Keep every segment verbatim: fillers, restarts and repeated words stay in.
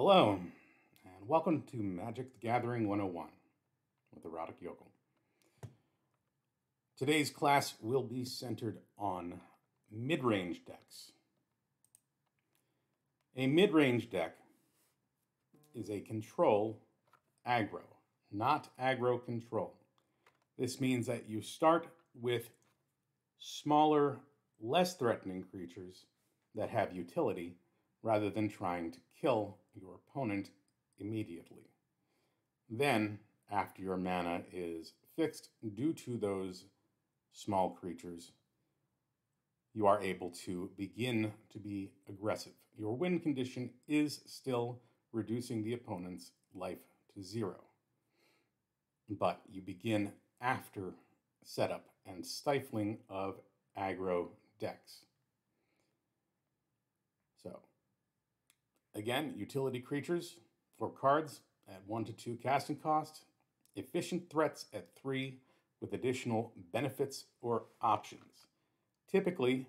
Hello, and welcome to Magic the Gathering one oh one with Erotic Yokel. Today's class will be centered on mid-range decks. A mid-range deck is a control aggro, not aggro control. This means that you start with smaller, less threatening creatures that have utility rather than trying to kill your opponent immediately. Then, after your mana is fixed due to those small creatures, you are able to begin to be aggressive. Your win condition is still reducing the opponent's life to zero, but you begin after setup and stifling of aggro decks. So, again, utility creatures for cards at one to two casting cost, efficient threats at three with additional benefits or options. Typically,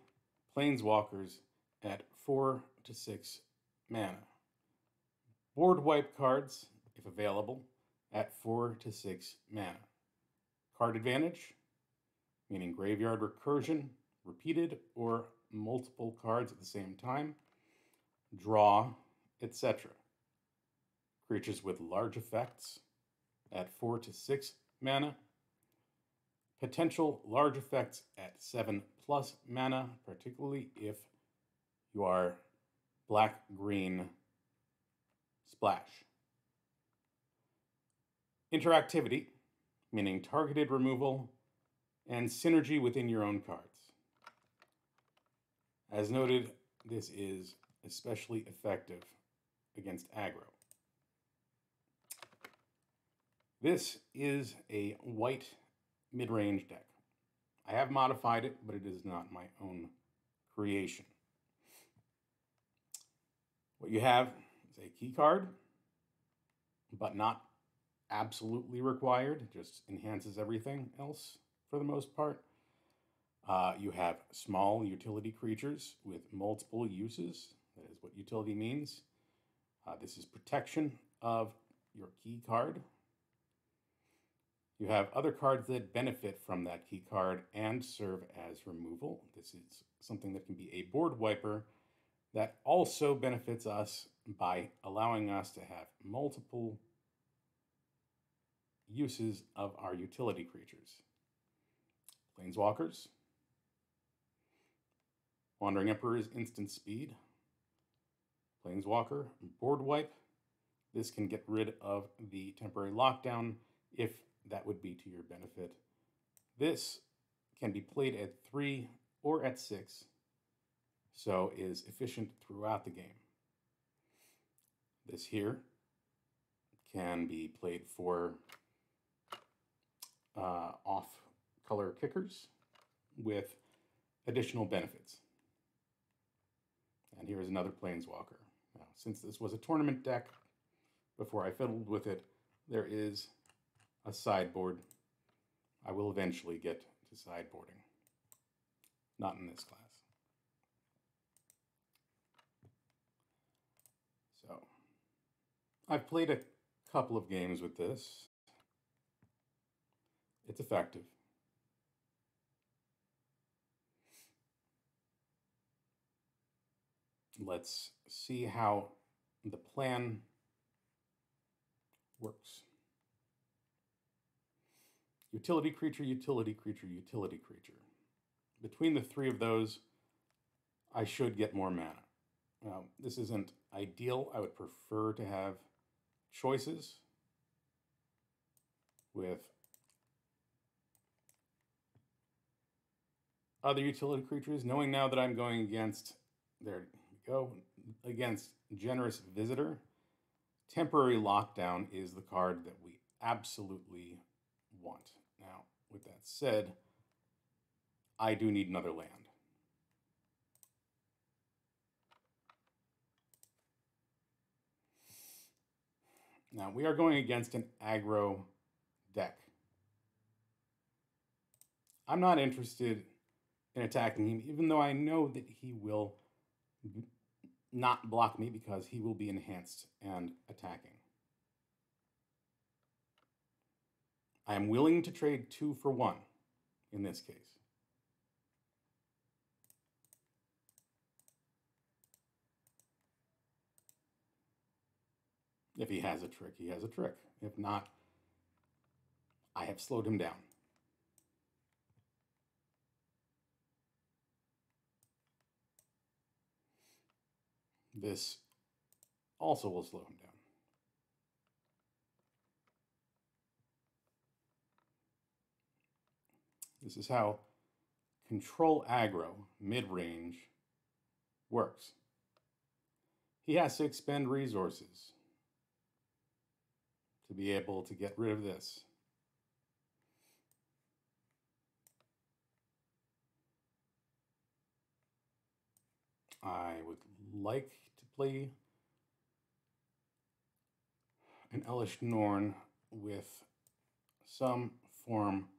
planeswalkers at four to six mana. Board wipe cards, if available, at four to six mana. Card advantage, meaning graveyard recursion, repeated or multiple cards at the same time, draw, et cetera. Creatures with large effects at four to six mana. Potential large effects at seven plus mana, particularly if you are black-green splash. Interactivity, meaning targeted removal and synergy within your own cards. As noted, this is especially effective against aggro. This is a white mid-range deck. I have modified it, but it is not my own creation. What you have is a key card, but not absolutely required. It just enhances everything else for the most part. Uh, you have small utility creatures with multiple uses. That is what utility means. Uh, this is protection of your key card. You have other cards that benefit from that key card and serve as removal. This is something that can be a board wiper that also benefits us by allowing us to have multiple uses of our utility creatures. Planeswalkers, Wandering Emperor's instant speed, Planeswalker, board wipe. This can get rid of the temporary lockdown if that would be to your benefit. This can be played at three or at six, so is efficient throughout the game. This here can be played for uh, off-color kickers with additional benefits. And here is another planeswalker. Now, since this was a tournament deck, before I fiddled with it, there is a sideboard. I will eventually get to sideboarding. Not in this class. So, I've played a couple of games with this. It's effective. Let's see how the plan works. Utility creature, utility creature, utility creature. Between the three of those, I should get more mana. Now, this isn't ideal. I would prefer to have choices with other utility creatures. Knowing now that I'm going against, there we go, against Generous Visitor, Temporary Lockdown is the card that we absolutely want. Now, with that said, I do need another land. Now, we are going against an aggro deck. I'm not interested in attacking him, even though I know that he will not block me because he will be enhanced and attacking. I am willing to trade two for one in this case. If he has a trick, he has a trick. If not, I have slowed him down. This also will slow him down. This is how control aggro mid-range works. He has to expend resources to be able to get rid of this. I would like to play an Elish Norn with some form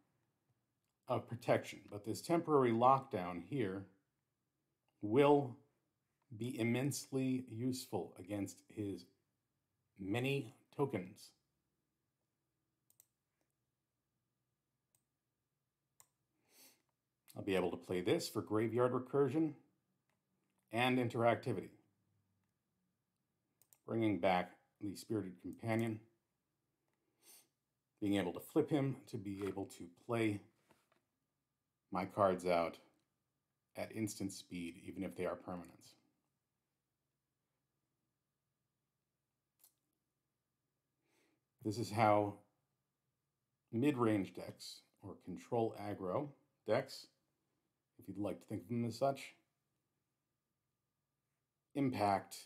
of protection, but this temporary lockdown here will be immensely useful against his many tokens. I'll be able to play this for graveyard recursion and interactivity, bringing back the Spirited Companion, being able to flip him to be able to play my cards out at instant speed, even if they are permanents. This is how mid-range decks, or control aggro decks, if you'd like to think of them as such, impact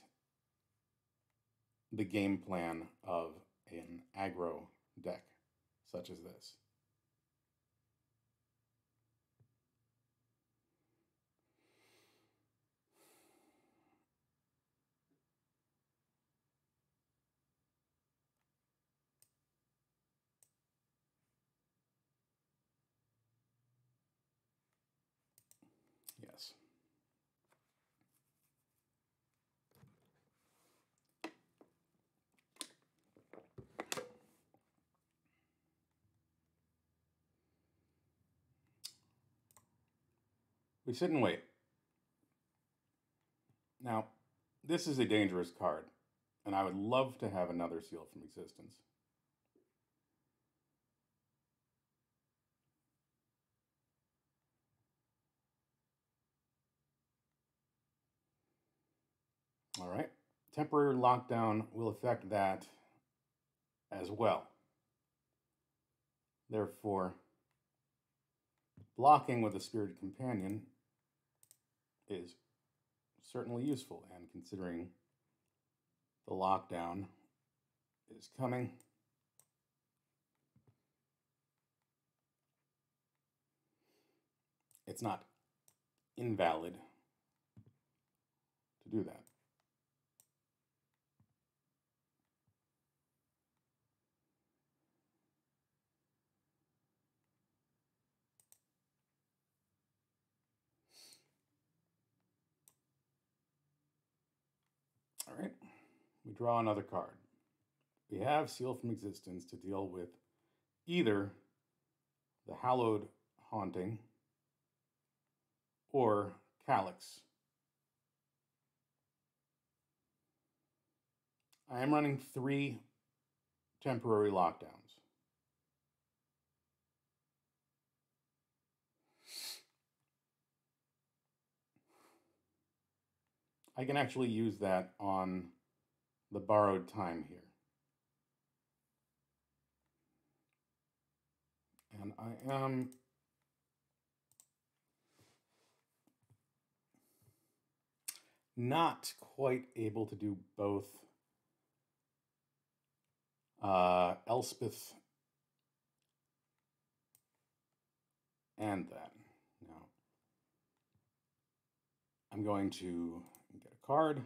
the game plan of an aggro deck such as this. Yes. We sit and wait. Now, this is a dangerous card, and I would love to have another Seal from Existence. All right, temporary lockdown will affect that as well. Therefore, blocking with a Spirited Companion is certainly useful, and considering the lockdown is coming, it's not invalid to do that. All right, we draw another card. We have Seal from Existence to deal with either the Hallowed Haunting or Calix. I am running three temporary lockdowns. I can actually use that on the borrowed time here. And I am not quite able to do both uh, Elspeth and that. No. I'm going to get a card.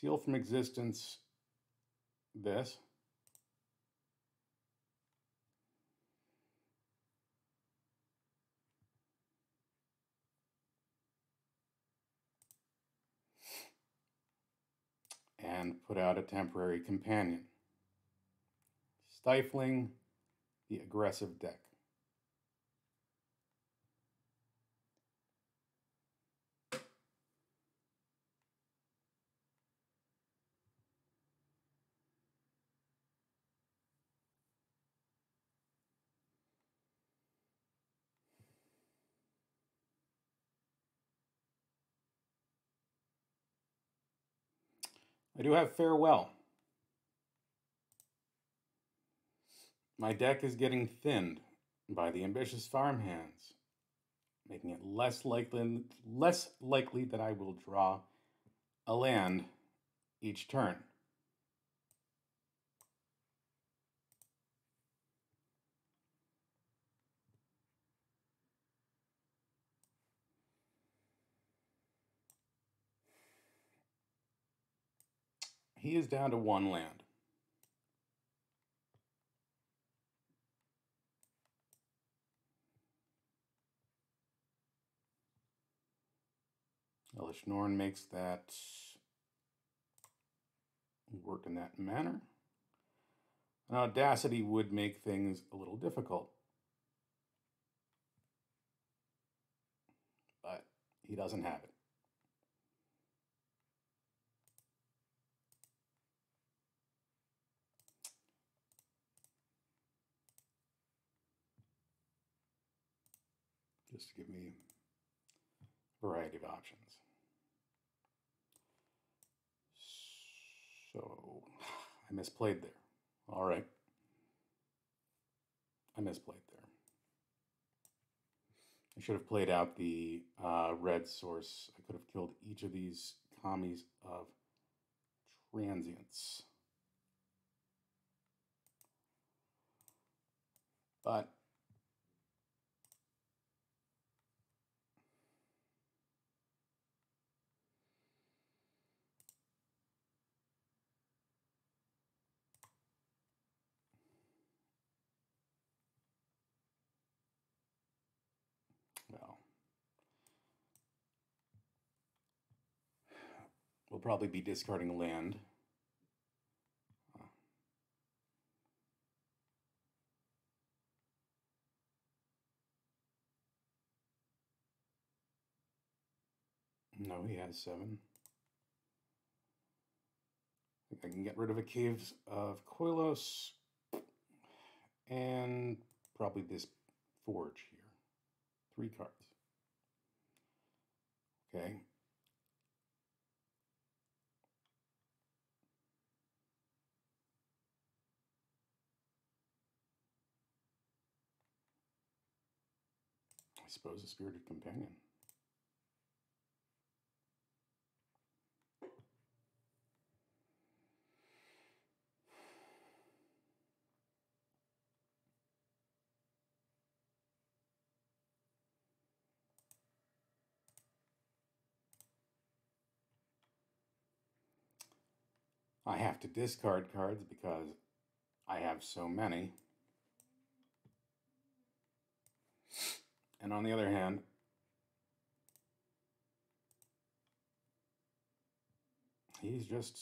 Seal from Existence, this. And put out a Temporary Companion, stifling the aggressive deck. I do have Farewell. My deck is getting thinned by the ambitious farmhands, making it less likely, less likely that I will draw a land each turn. He is down to one land. Elish Norn makes that work in that manner. An Audacity would make things a little difficult. But he doesn't have it. Just to give me a variety of options. So, I misplayed there. All right. I misplayed there. I should have played out the uh, red source. I could have killed each of these commies of transients. But we'll probably be discarding land. Huh. No, he has seven. I think I can get rid of a Caves of Coilos and probably this forge here. Three cards. Okay. I suppose a Spirited Companion. I have to discard cards because I have so many. And on the other hand, he's just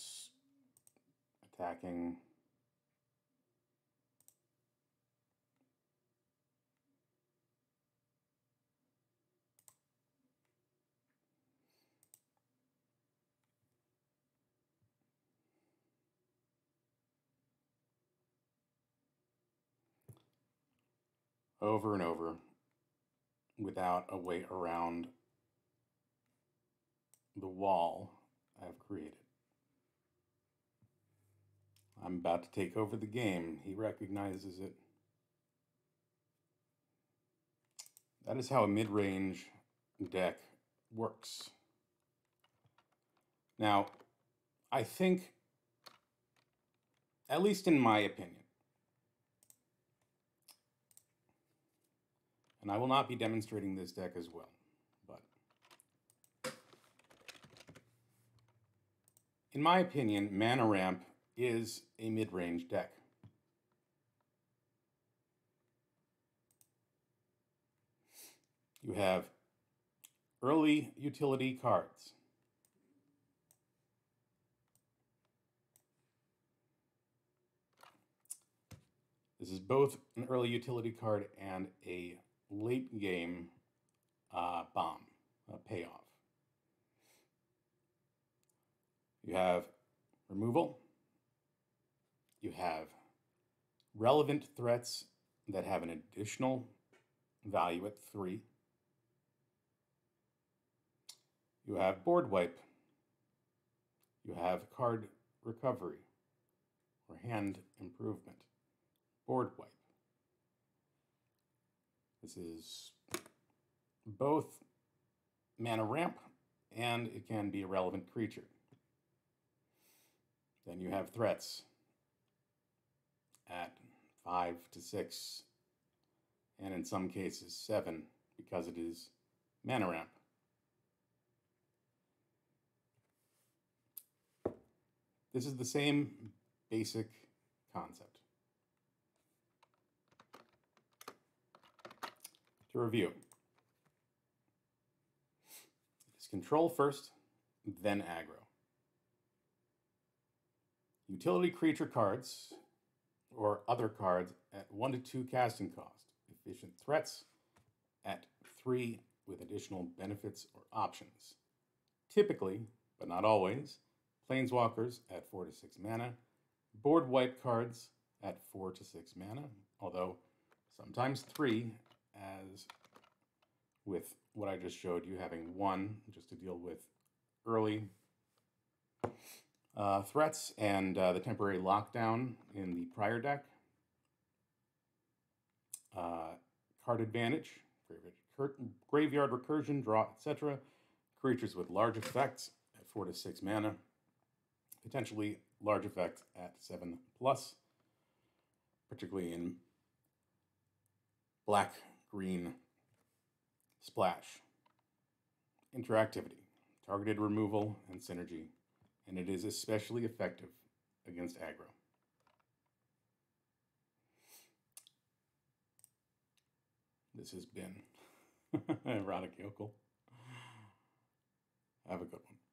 attacking over and over, without a way around the wall I've created. I'm about to take over the game. He recognizes it. That is how a mid-range deck works. Now, I think, at least in my opinion, and I will not be demonstrating this deck as well, but In my opinion, Mana Ramp is a mid-range deck. You have early utility cards. This is both an early utility card and a late game uh, bomb, a payoff. You have removal. You have relevant threats that have an additional value at three. You have board wipe. You have card recovery or hand improvement. Board wipe. This is both Mana Ramp and it can be a relevant creature. Then you have threats at five to six, and in some cases seven, because it is Mana Ramp. This is the same basic concept. To review, it is control first, then aggro. Utility creature cards or other cards at one to two casting cost. Efficient threats at three with additional benefits or options. Typically, but not always, planeswalkers at four to six mana, board wipe cards at four to six mana, although sometimes three, as with what I just showed you, having one just to deal with early uh, threats and uh, the temporary lockdown in the prior deck. Uh, card advantage, graveyard recursion, draw, et cetera. Creatures with large effects at four to six mana. Potentially large effects at seven plus, particularly in black, green, splash. Interactivity, targeted removal, and synergy, and it is especially effective against aggro. This has been Erotic Yokel. Have a good one.